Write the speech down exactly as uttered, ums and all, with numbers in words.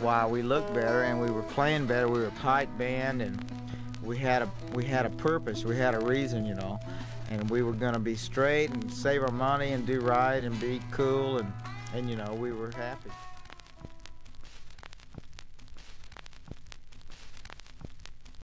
why we looked better and we were playing better. We were a tight band and we had a we had a purpose. We had a reason, you know. And we were gonna be straight and save our money and do right and be cool and and you know, we were happy.